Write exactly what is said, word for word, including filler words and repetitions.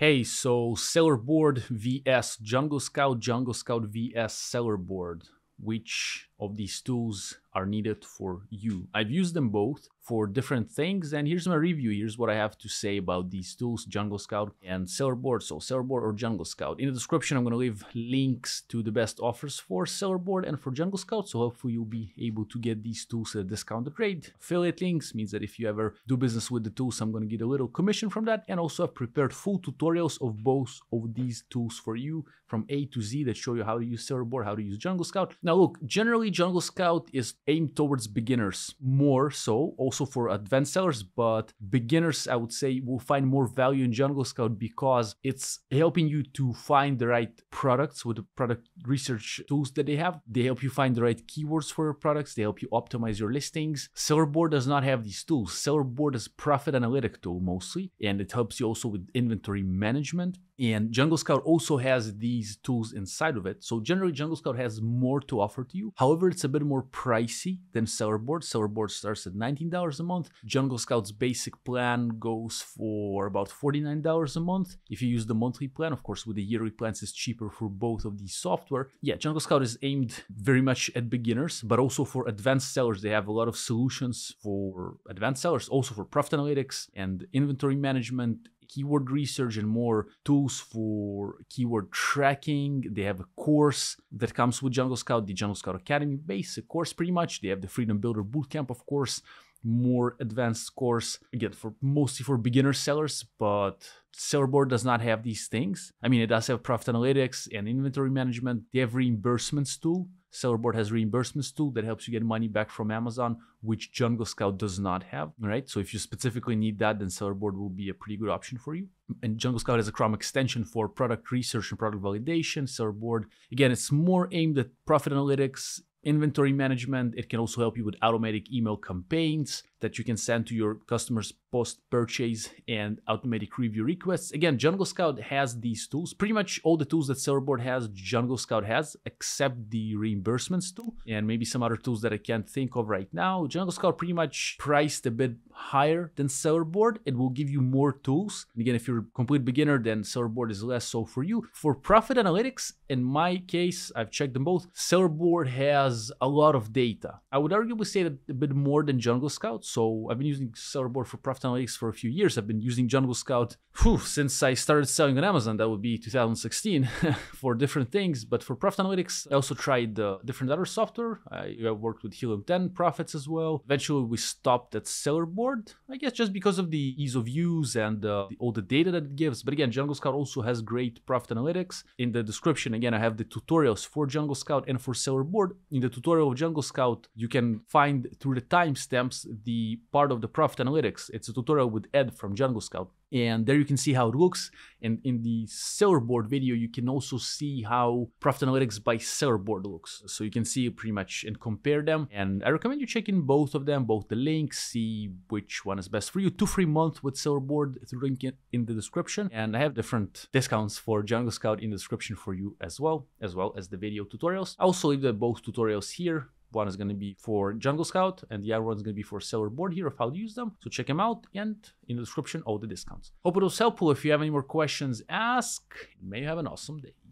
Hey, so Sellerboard versus Jungle Scout, Jungle Scout versus Sellerboard. Which of these tools are needed for you? I've used them both for different things, and here's my review. Here's what I have to say about these tools, Jungle Scout and Sellerboard. So Sellerboard or Jungle Scout. In the description, I'm going to leave links to the best offers for Sellerboard and for Jungle Scout, so hopefully you'll be able to get these tools at a discounted rate. Affiliate links means that if you ever do business with the tools, I'm going to get a little commission from that. And also I've prepared full tutorials of both of these tools for you from A to Z that show you how to use Sellerboard, how to use Jungle Scout. Now look, generally Jungle Scout is aimed towards beginners more so, also for advanced sellers, but beginners I would say will find more value in Jungle Scout because it's helping you to find the right products with the product research tools that they have. They help you find the right keywords for your products. They help you optimize your listings. Sellerboard does not have these tools. Sellerboard is profit analytic tool mostly, and it helps you also with inventory management. And Jungle Scout also has these tools inside of it. So generally Jungle Scout has more to offer to you. However, it's a bit more pricey than Sellerboard. Sellerboard starts at nineteen dollars a month. Jungle Scout's basic plan goes for about forty-nine dollars a month. If you use the monthly plan, of course, with the yearly plans, it's cheaper for both of these software. Yeah, Jungle Scout is aimed very much at beginners, but also for advanced sellers. They have a lot of solutions for advanced sellers, also for profit analytics and inventory management, keyword research, and more tools for keyword tracking. They have a course that comes with Jungle Scout, the Jungle Scout Academy basic course pretty much. They have the Freedom Builder Bootcamp, of course, more advanced course, again, for mostly for beginner sellers, but Sellerboard does not have these things. I mean, it does have profit analytics and inventory management. They have reimbursements tool. Sellerboard has reimbursements tool that helps you get money back from Amazon, which Jungle Scout does not have, right? So if you specifically need that, then Sellerboard will be a pretty good option for you. And Jungle Scout has a Chrome extension for product research and product validation. Sellerboard, again, it's more aimed at profit analytics, inventory management. It can also help you with automatic email campaigns that you can send to your customers post-purchase and automatic review requests. Again, Jungle Scout has these tools. Pretty much all the tools that Sellerboard has, Jungle Scout has, except the reimbursements tool and maybe some other tools that I can't think of right now. Jungle Scout pretty much priced a bit higher than Sellerboard. It will give you more tools. And again, if you're a complete beginner, then Sellerboard is less so for you. For profit analytics, in my case, I've checked them both. Sellerboard has a lot of data. I would arguably say that a bit more than Jungle Scout. So I've been using Sellerboard for profit analytics for a few years. I've been using Jungle Scout whew, since I started selling on Amazon. That would be two thousand sixteen for different things. But for profit analytics, I also tried uh, different other software. I, I worked with Helium ten profits as well. Eventually, we stopped at Sellerboard, I guess just because of the ease of use and uh, the, all the data that it gives. But again, Jungle Scout also has great profit analytics. In the description, again, I have the tutorials for Jungle Scout and for Sellerboard. In the tutorial of Jungle Scout, you can find through the timestamps the part of the profit analytics. It's a tutorial with Ed from Jungle Scout. And there you can see how it looks. And in the Sellerboard video, you can also see how profit analytics by Sellerboard looks. So you can see pretty much and compare them. And I recommend you check in both of them, both the links, see which one is best for you. Two free month with Sellerboard through link in the description. And I have different discounts for Jungle Scout in the description for you as well, as well as the video tutorials. I also leave the both tutorials here. One is going to be for Jungle Scout and the other one is going to be for Sellerboard here of how to use them. So check them out, and in the description, all the discounts. Hope it was helpful. If you have any more questions, ask. May you have an awesome day.